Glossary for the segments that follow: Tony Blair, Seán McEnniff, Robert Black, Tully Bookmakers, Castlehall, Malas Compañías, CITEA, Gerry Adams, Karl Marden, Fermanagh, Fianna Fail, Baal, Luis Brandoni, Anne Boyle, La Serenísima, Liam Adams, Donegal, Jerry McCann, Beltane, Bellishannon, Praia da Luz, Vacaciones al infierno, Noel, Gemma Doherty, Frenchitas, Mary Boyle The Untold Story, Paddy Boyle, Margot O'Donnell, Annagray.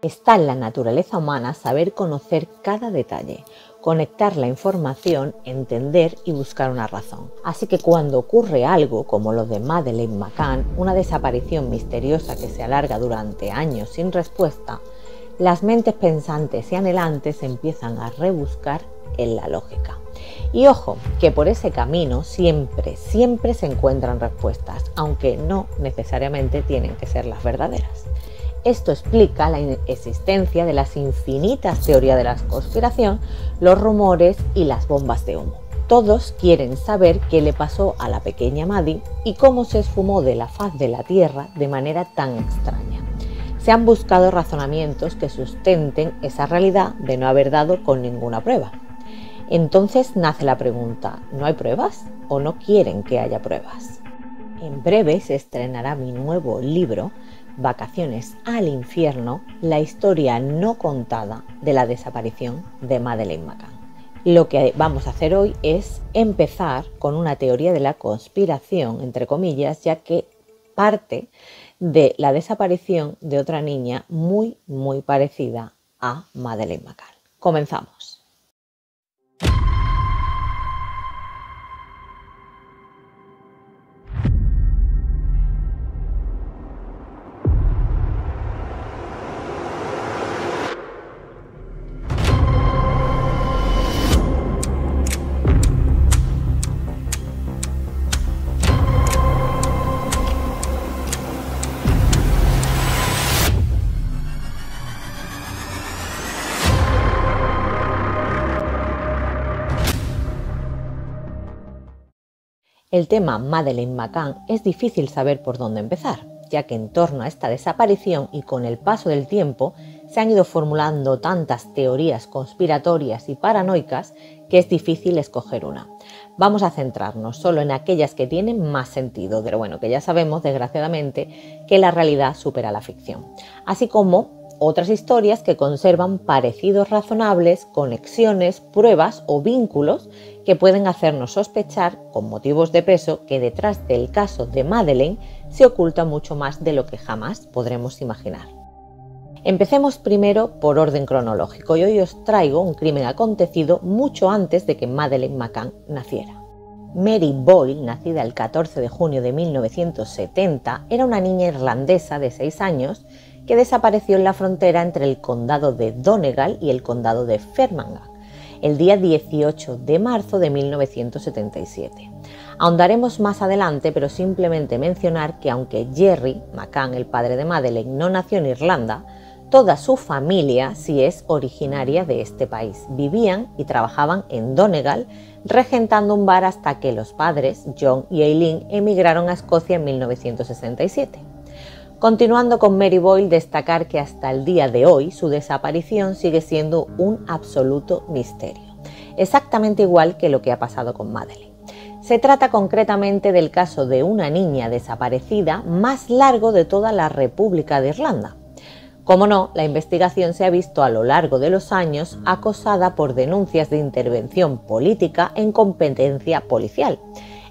Está en la naturaleza humana saber conocer cada detalle, conectar la información, entender y buscar una razón. Así que cuando ocurre algo como lo de Madeleine McCann, una desaparición misteriosa que se alarga durante años sin respuesta, las mentes pensantes y anhelantes empiezan a rebuscar en la lógica. Y ojo, que por ese camino siempre se encuentran respuestas, aunque no necesariamente tienen que ser las verdaderas. Esto explica la existencia de las infinitas teorías de la conspiración, los rumores y las bombas de humo. Todos quieren saber qué le pasó a la pequeña Maddie y cómo se esfumó de la faz de la Tierra de manera tan extraña. Se han buscado razonamientos que sustenten esa realidad de no haber dado con ninguna prueba. Entonces nace la pregunta, ¿no hay pruebas o no quieren que haya pruebas? En breve se estrenará mi nuevo libro, Vacaciones al infierno, la historia no contada de la desaparición de Madeleine McCann. Lo que vamos a hacer hoy es empezar con una teoría de la conspiración, entre comillas, ya que parte de la desaparición de otra niña muy parecida a Madeleine McCann. Comenzamos. El tema Madeleine McCann es difícil saber por dónde empezar, ya que en torno a esta desaparición y con el paso del tiempo se han ido formulando tantas teorías conspiratorias y paranoicas que es difícil escoger una. Vamos a centrarnos solo en aquellas que tienen más sentido, pero bueno, que ya sabemos, desgraciadamente, que la realidad supera la ficción, así como otras historias que conservan parecidos razonables, conexiones, pruebas o vínculos que pueden hacernos sospechar, con motivos de peso, que detrás del caso de Madeleine se oculta mucho más de lo que jamás podremos imaginar. Empecemos primero por orden cronológico y hoy os traigo un crimen acontecido mucho antes de que Madeleine McCann naciera. Mary Boyle, nacida el 14 de junio de 1970, era una niña irlandesa de 6 años que desapareció en la frontera entre el condado de Donegal y el condado de Fermanagh, el día 18 de marzo de 1977. Ahondaremos más adelante, pero simplemente mencionar que aunque Jerry McCann, el padre de Madeleine, no nació en Irlanda, toda su familia sí es originaria de este país. Vivían y trabajaban en Donegal, regentando un bar hasta que los padres, John y Eileen, emigraron a Escocia en 1967. Continuando con Mary Boyle, destacar que hasta el día de hoy su desaparición sigue siendo un absoluto misterio, exactamente igual que lo que ha pasado con Madeleine. Se trata concretamente del caso de una niña desaparecida más largo de toda la República de Irlanda. Como no, la investigación se ha visto a lo largo de los años acosada por denuncias de intervención política en competencia policial,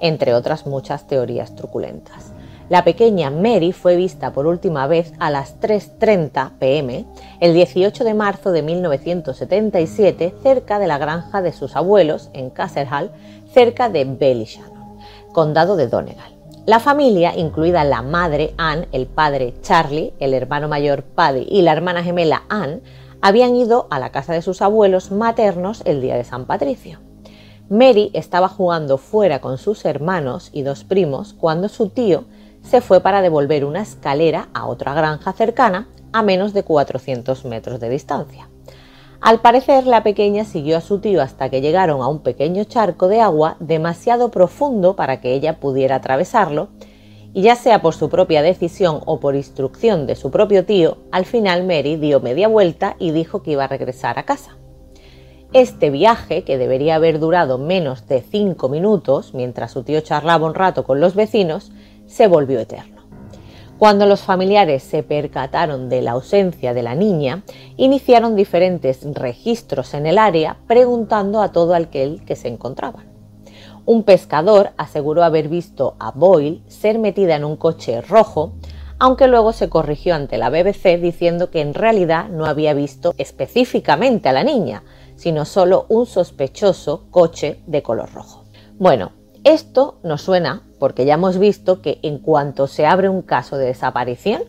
entre otras muchas teorías truculentas. La pequeña Mary fue vista por última vez a las 3:30 p.m. el 18 de marzo de 1977 cerca de la granja de sus abuelos en Castlehall, cerca de Bellishannon, condado de Donegal. La familia, incluida la madre Anne, el padre Charlie, el hermano mayor Paddy y la hermana gemela Anne, habían ido a la casa de sus abuelos maternos el día de San Patricio. Mary estaba jugando fuera con sus hermanos y 2 primos cuando su tío se fue para devolver una escalera a otra granja cercana a menos de 400 metros de distancia. Al parecer, la pequeña siguió a su tío hasta que llegaron a un pequeño charco de agua demasiado profundo para que ella pudiera atravesarlo y, ya sea por su propia decisión o por instrucción de su propio tío, al final Mary dio media vuelta y dijo que iba a regresar a casa. Este viaje, que debería haber durado menos de 5 minutos mientras su tío charlaba un rato con los vecinos, se volvió eterno. Cuando los familiares se percataron de la ausencia de la niña, iniciaron diferentes registros en el área preguntando a todo aquel que se encontraban. Un pescador aseguró haber visto a Boyle ser metida en un coche rojo aunque luego se corrigió ante la BBC diciendo que en realidad no había visto específicamente a la niña, sino solo un sospechoso coche de color rojo. Bueno, esto nos suena porque ya hemos visto que en cuanto se abre un caso de desaparición,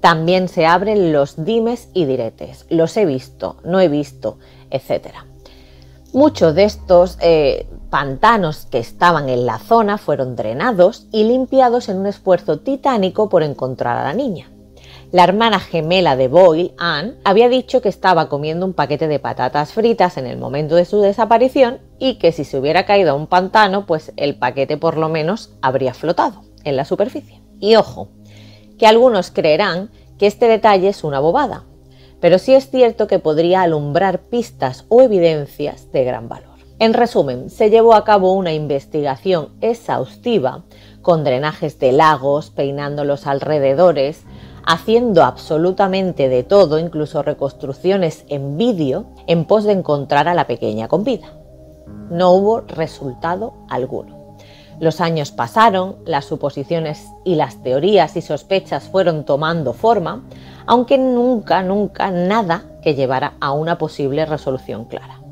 también se abren los dimes y diretes, los he visto, no he visto, etc. Muchos de estos pantanos que estaban en la zona fueron drenados y limpiados en un esfuerzo titánico por encontrar a la niña. La hermana gemela de Boyle, Anne, había dicho que estaba comiendo un paquete de patatas fritas en el momento de su desaparición y que si se hubiera caído a un pantano, pues el paquete por lo menos habría flotado en la superficie. Y ojo, que algunos creerán que este detalle es una bobada, pero sí es cierto que podría alumbrar pistas o evidencias de gran valor. En resumen, se llevó a cabo una investigación exhaustiva con drenajes de lagos, peinando los alrededores, haciendo absolutamente de todo, incluso reconstrucciones en vídeo, en pos de encontrar a la pequeña con vida. No hubo resultado alguno. Los años pasaron, las suposiciones y las teorías y sospechas fueron tomando forma, aunque nunca nada que llevara a una posible resolución clara.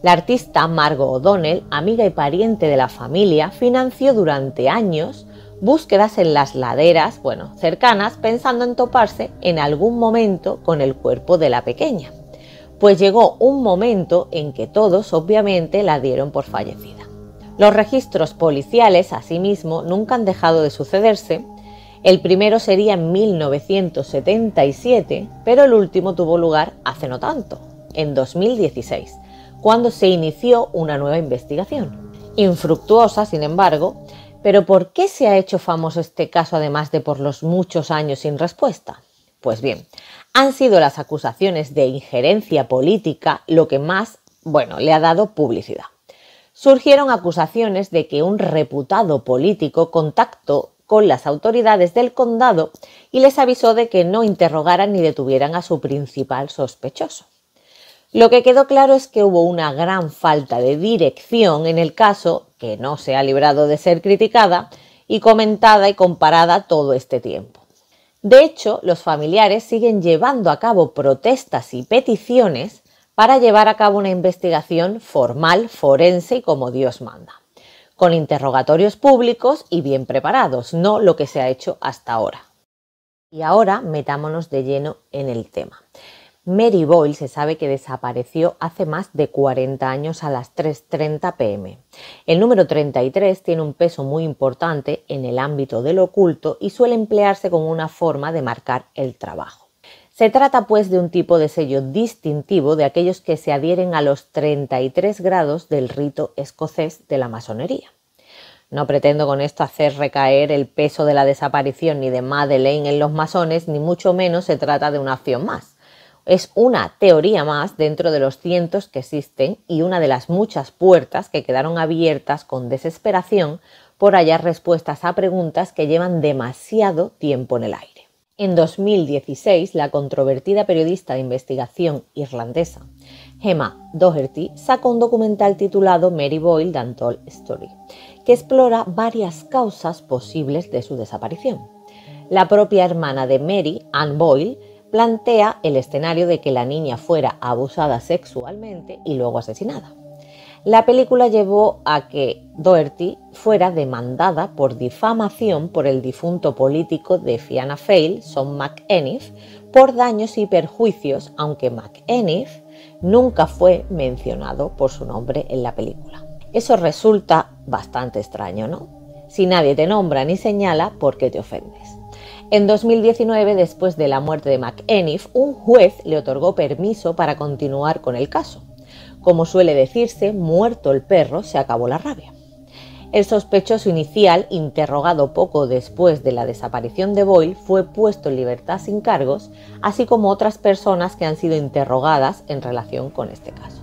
La artista Margot O'Donnell, amiga y pariente de la familia, financió durante años búsquedas en las laderas, cercanas, pensando en toparse en algún momento con el cuerpo de la pequeña, pues llegó un momento en que todos, obviamente, la dieron por fallecida. Los registros policiales, asimismo, nunca han dejado de sucederse. El primero sería en 1977, pero el último tuvo lugar hace no tanto, en 2016, cuando se inició una nueva investigación. Infructuosa, sin embargo. ¿Pero por qué se ha hecho famoso este caso además de por los muchos años sin respuesta? Pues bien, han sido las acusaciones de injerencia política lo que más, le ha dado publicidad. Surgieron acusaciones de que un reputado político contactó con las autoridades del condado y les avisó de que no interrogaran ni detuvieran a su principal sospechoso. Lo que quedó claro es que hubo una gran falta de dirección en el caso, que no se ha librado de ser criticada y comentada y comparada todo este tiempo. De hecho, los familiares siguen llevando a cabo protestas y peticiones para llevar a cabo una investigación formal, forense y como Dios manda, con interrogatorios públicos y bien preparados, no lo que se ha hecho hasta ahora. Y ahora metámonos de lleno en el tema. Mary Boyle se sabe que desapareció hace más de 40 años a las 3:30 p.m. El número 33 tiene un peso muy importante en el ámbito del oculto y suele emplearse como una forma de marcar el trabajo. Se trata pues de un tipo de sello distintivo de aquellos que se adhieren a los 33 grados del rito escocés de la masonería. No pretendo con esto hacer recaer el peso de la desaparición ni de Madeleine en los masones, ni mucho menos se trata de una acción más. Es una teoría más dentro de los cientos que existen y una de las muchas puertas que quedaron abiertas con desesperación por hallar respuestas a preguntas que llevan demasiado tiempo en el aire. En 2016, la controvertida periodista de investigación irlandesa Gemma Doherty sacó un documental titulado Mary Boyle The Untold Story, que explora varias causas posibles de su desaparición. La propia hermana de Mary, Anne Boyle, plantea el escenario de que la niña fuera abusada sexualmente y luego asesinada. La película llevó a que Doherty fuera demandada por difamación por el difunto político de Fianna Fail, Seán McEnniff, por daños y perjuicios, aunque McEnniff nunca fue mencionado por su nombre en la película. Eso resulta bastante extraño, ¿no? Si nadie te nombra ni señala, ¿por qué te ofendes? En 2019, después de la muerte de McEnniff, un juez le otorgó permiso para continuar con el caso. Como suele decirse, muerto el perro, se acabó la rabia. El sospechoso inicial, interrogado poco después de la desaparición de Boyle, fue puesto en libertad sin cargos, así como otras personas que han sido interrogadas en relación con este caso.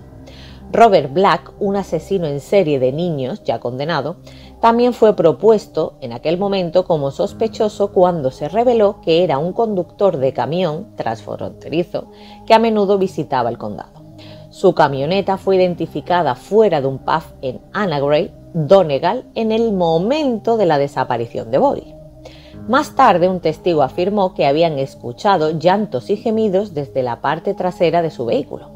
Robert Black, un asesino en serie de niños ya condenado, también fue propuesto en aquel momento como sospechoso cuando se reveló que era un conductor de camión transfronterizo que a menudo visitaba el condado. Su camioneta fue identificada fuera de un pub en Annagray, Donegal, en el momento de la desaparición de Boyle. Más tarde, un testigo afirmó que habían escuchado llantos y gemidos desde la parte trasera de su vehículo.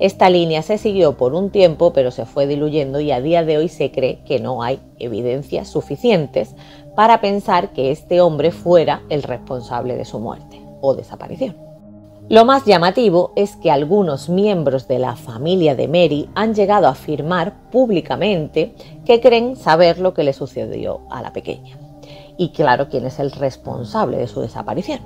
Esta línea se siguió por un tiempo, pero se fue diluyendo y a día de hoy se cree que no hay evidencias suficientes para pensar que este hombre fuera el responsable de su muerte o desaparición. Lo más llamativo es que algunos miembros de la familia de Mary han llegado a afirmar públicamente que creen saber lo que le sucedió a la pequeña y claro quién es el responsable de su desaparición.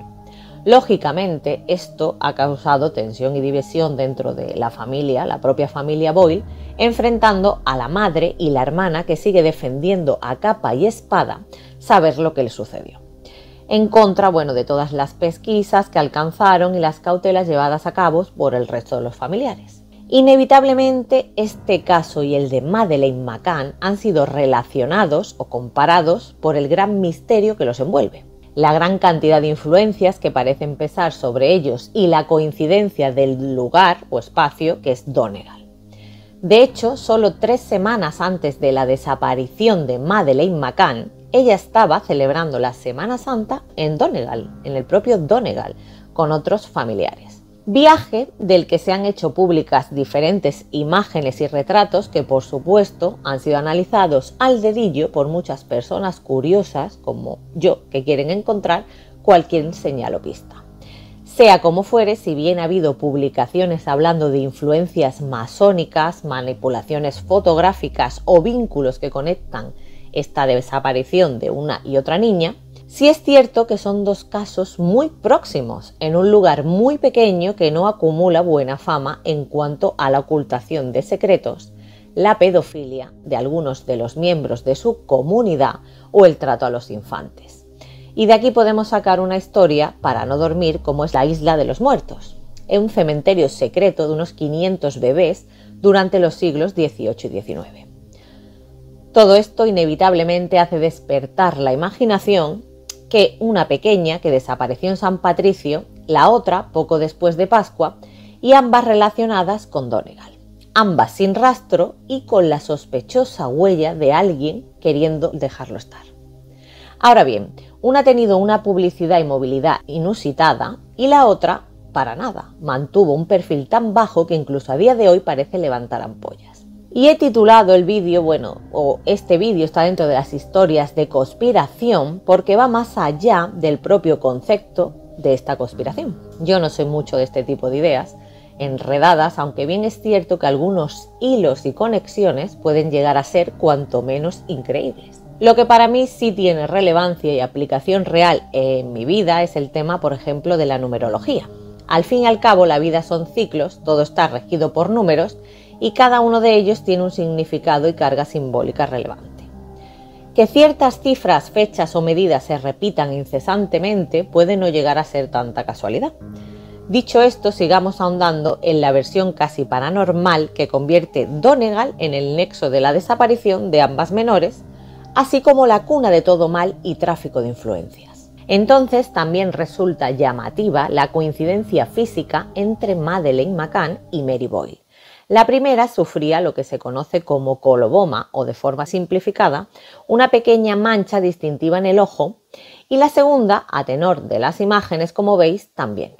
Lógicamente, esto ha causado tensión y división dentro de la familia, la propia familia Boyle, enfrentando a la madre y la hermana que sigue defendiendo a capa y espada saber lo que le sucedió. En contra, de todas las pesquisas que alcanzaron y las cautelas llevadas a cabo por el resto de los familiares. Inevitablemente, este caso y el de Madeleine McCann han sido relacionados o comparados por el gran misterio que los envuelve. La gran cantidad de influencias que parecen pesar sobre ellos y la coincidencia del lugar o espacio que es Donegal. De hecho, solo 3 semanas antes de la desaparición de Madeleine McCann, ella estaba celebrando la Semana Santa en Donegal, en el propio Donegal, con otros familiares. Viaje del que se han hecho públicas diferentes imágenes y retratos que, por supuesto, han sido analizados al dedillo por muchas personas curiosas, como yo, que quieren encontrar cualquier señal o pista. Sea como fuere, si bien ha habido publicaciones hablando de influencias masónicas, manipulaciones fotográficas o vínculos que conectan esta desaparición de una y otra niña, sí es cierto que son 2 casos muy próximos, en un lugar muy pequeño que no acumula buena fama en cuanto a la ocultación de secretos, la pedofilia de algunos de los miembros de su comunidad o el trato a los infantes. Y de aquí podemos sacar una historia para no dormir como es la Isla de los Muertos, un cementerio secreto de unos 500 bebés durante los siglos XVIII y XIX. Todo esto inevitablemente hace despertar la imaginación que una pequeña que desapareció en San Patricio, la otra poco después de Pascua, y ambas relacionadas con Donegal. Ambas sin rastro y con la sospechosa huella de alguien queriendo dejarlo estar. Ahora bien, una ha tenido una publicidad y movilidad inusitada y la otra, para nada, mantuvo un perfil tan bajo que incluso a día de hoy parece levantar ampollas. Y he titulado el vídeo, este vídeo está dentro de las historias de conspiración porque va más allá del propio concepto de esta conspiración. Yo no soy mucho de este tipo de ideas enredadas, aunque bien es cierto que algunos hilos y conexiones pueden llegar a ser cuanto menos increíbles. Lo que para mí sí tiene relevancia y aplicación real en mi vida es el tema, por ejemplo, de la numerología. Al fin y al cabo, la vida son ciclos, todo está regido por números y cada uno de ellos tiene un significado y carga simbólica relevante. Que ciertas cifras, fechas o medidas se repitan incesantemente puede no llegar a ser tanta casualidad. Dicho esto, sigamos ahondando en la versión casi paranormal que convierte Donegal en el nexo de la desaparición de ambas menores, así como la cuna de todo mal y tráfico de influencias. Entonces también resulta llamativa la coincidencia física entre Madeleine McCann y Mary Boyle. La primera sufría lo que se conoce como coloboma o, de forma simplificada, una pequeña mancha distintiva en el ojo, y la segunda, a tenor de las imágenes como veis, también.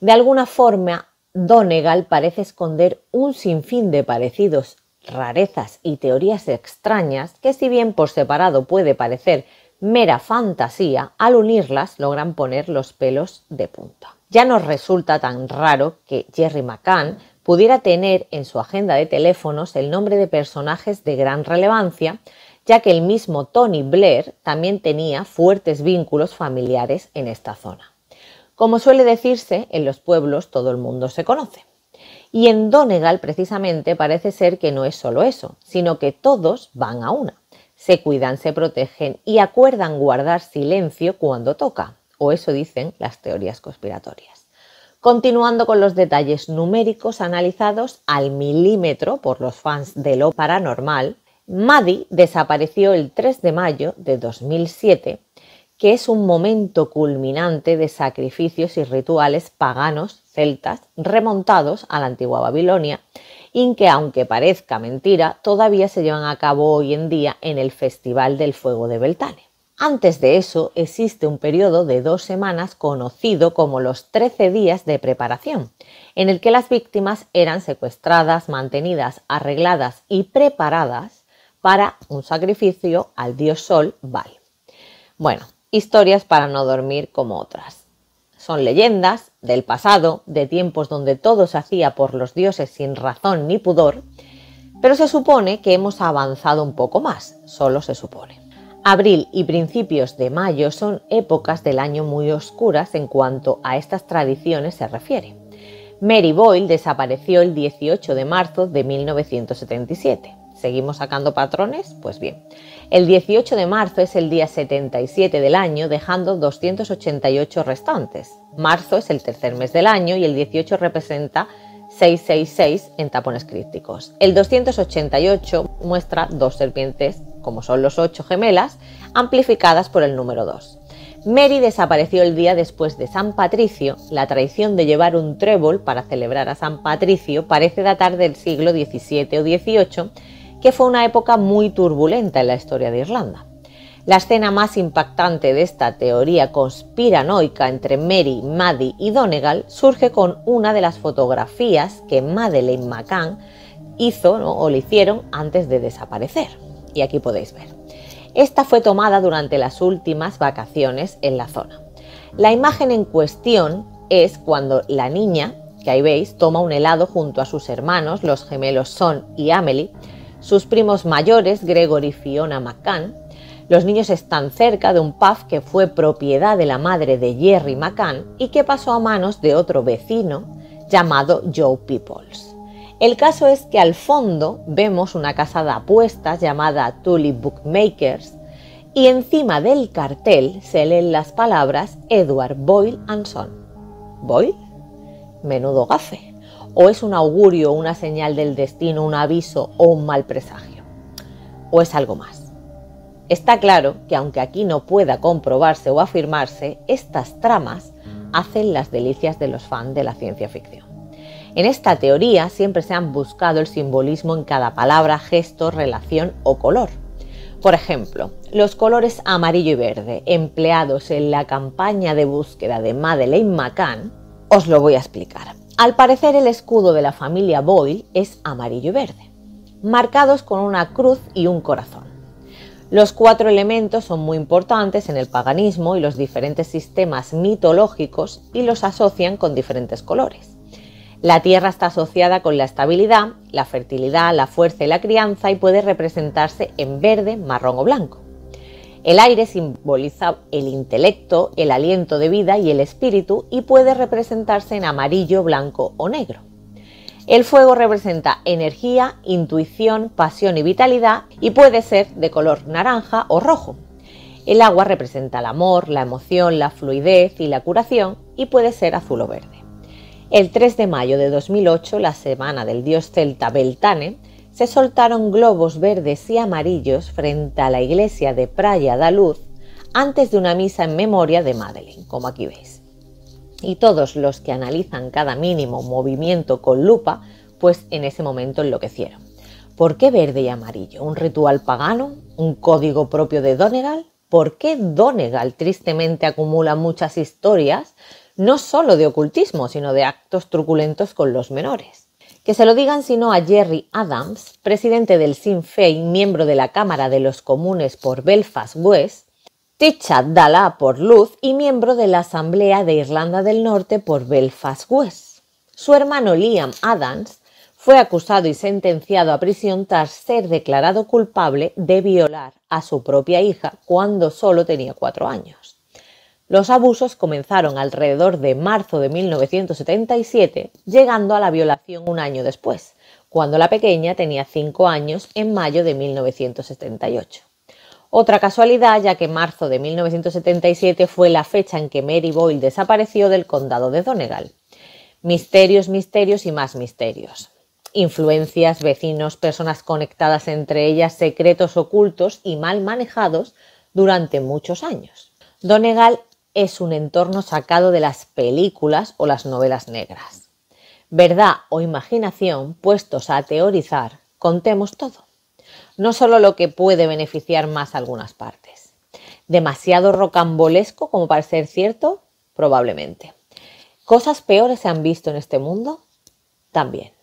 De alguna forma, Donegal parece esconder un sinfín de parecidos, rarezas y teorías extrañas que, si bien por separado puede parecer mera fantasía, al unirlas logran poner los pelos de punta. Ya no resulta tan raro que Jerry McCann pudiera tener en su agenda de teléfonos el nombre de personajes de gran relevancia, ya que el mismo Tony Blair también tenía fuertes vínculos familiares en esta zona. Como suele decirse, en los pueblos todo el mundo se conoce. Y en Donegal, precisamente, parece ser que no es solo eso, sino que todos van a una. Se cuidan, se protegen y acuerdan guardar silencio cuando toca, o eso dicen las teorías conspiratorias. Continuando con los detalles numéricos analizados al milímetro por los fans de lo paranormal, Maddie desapareció el 3 de mayo de 2007, que es un momento culminante de sacrificios y rituales paganos celtas remontados a la antigua Babilonia y que, aunque parezca mentira, todavía se llevan a cabo hoy en día en el Festival del Fuego de Beltane. Antes de eso existe un periodo de 2 semanas conocido como los 13 días de preparación, en el que las víctimas eran secuestradas, mantenidas, arregladas y preparadas para un sacrificio al dios Sol, Baal. Bueno, historias para no dormir como otras. Son leyendas del pasado, de tiempos donde todo se hacía por los dioses sin razón ni pudor, pero se supone que hemos avanzado un poco más, solo se supone. Abril y principios de mayo son épocas del año muy oscuras en cuanto a estas tradiciones se refiere. Mary Boyle desapareció el 18 de marzo de 1977. ¿Seguimos sacando patrones? Pues bien. El 18 de marzo es el día 77 del año, dejando 288 restantes. Marzo es el tercer mes del año y el 18 representa 666 en tapones crípticos. El 288 muestra 2 serpientes, como son los 8 gemelas, amplificadas por el número 2. Mary desapareció el día después de San Patricio. La tradición de llevar un trébol para celebrar a San Patricio parece datar del siglo XVII o XVIII, que fue una época muy turbulenta en la historia de Irlanda. La escena más impactante de esta teoría conspiranoica entre Mary, Maddie y Donegal surge con una de las fotografías que Madeleine McCann hizo, ¿no?, o le hicieron antes de desaparecer. Y aquí podéis ver. Esta fue tomada durante las últimas vacaciones en la zona. La imagen en cuestión es cuando la niña, que ahí veis, toma un helado junto a sus hermanos, los gemelos Seán y Amelie, sus primos mayores, Gregory y Fiona McCann. Los niños están cerca de un pub que fue propiedad de la madre de Jerry McCann y que pasó a manos de otro vecino llamado Joe Peoples. El caso es que al fondo vemos una casa de apuestas llamada Tully Bookmakers y encima del cartel se leen las palabras Edward Boyle and Son. ¿Boyle? Menudo gafe. ¿O es un augurio, una señal del destino, un aviso o un mal presagio? ¿O es algo más? Está claro que aunque aquí no pueda comprobarse o afirmarse, estas tramas hacen las delicias de los fans de la ciencia ficción. En esta teoría siempre se han buscado el simbolismo en cada palabra, gesto, relación o color. Por ejemplo, los colores amarillo y verde empleados en la campaña de búsqueda de Madeleine McCann, os lo voy a explicar. Al parecer el escudo de la familia Boyle es amarillo y verde, marcados con una cruz y un corazón. Los 4 elementos son muy importantes en el paganismo y los diferentes sistemas mitológicos y los asocian con diferentes colores. La tierra está asociada con la estabilidad, la fertilidad, la fuerza y la crianza y puede representarse en verde, marrón o blanco. El aire simboliza el intelecto, el aliento de vida y el espíritu y puede representarse en amarillo, blanco o negro. El fuego representa energía, intuición, pasión y vitalidad y puede ser de color naranja o rojo. El agua representa el amor, la emoción, la fluidez y la curación y puede ser azul o verde. El 3 de mayo de 2008, la semana del dios celta Beltane, se soltaron globos verdes y amarillos frente a la iglesia de Praia da Luz antes de una misa en memoria de Madeleine, como aquí veis. Y todos los que analizan cada mínimo movimiento con lupa, pues en ese momento enloquecieron. ¿Por qué verde y amarillo? ¿Un ritual pagano? ¿Un código propio de Donegal? ¿Por qué Donegal tristemente acumula muchas historias? No solo de ocultismo, sino de actos truculentos con los menores. Que se lo digan sino a Gerry Adams, presidente del Sinn Féin, miembro de la Cámara de los Comunes por Belfast West, Ticha Dalla por Luz y miembro de la Asamblea de Irlanda del Norte por Belfast West. Su hermano Liam Adams fue acusado y sentenciado a prisión tras ser declarado culpable de violar a su propia hija cuando solo tenía 4 años. Los abusos comenzaron alrededor de marzo de 1977, llegando a la violación un año después, cuando la pequeña tenía 5 años en mayo de 1978. Otra casualidad, ya que marzo de 1977 fue la fecha en que Mary Boyle desapareció del condado de Donegal. Misterios, misterios y más misterios. Influencias, vecinos, personas conectadas entre ellas, secretos ocultos y mal manejados durante muchos años. Donegal es un entorno sacado de las películas o las novelas negras. Verdad o imaginación, puestos a teorizar, contemos todo. No solo lo que puede beneficiar más algunas partes. ¿Demasiado rocambolesco como para ser cierto? Probablemente. ¿Cosas peores se han visto en este mundo? También.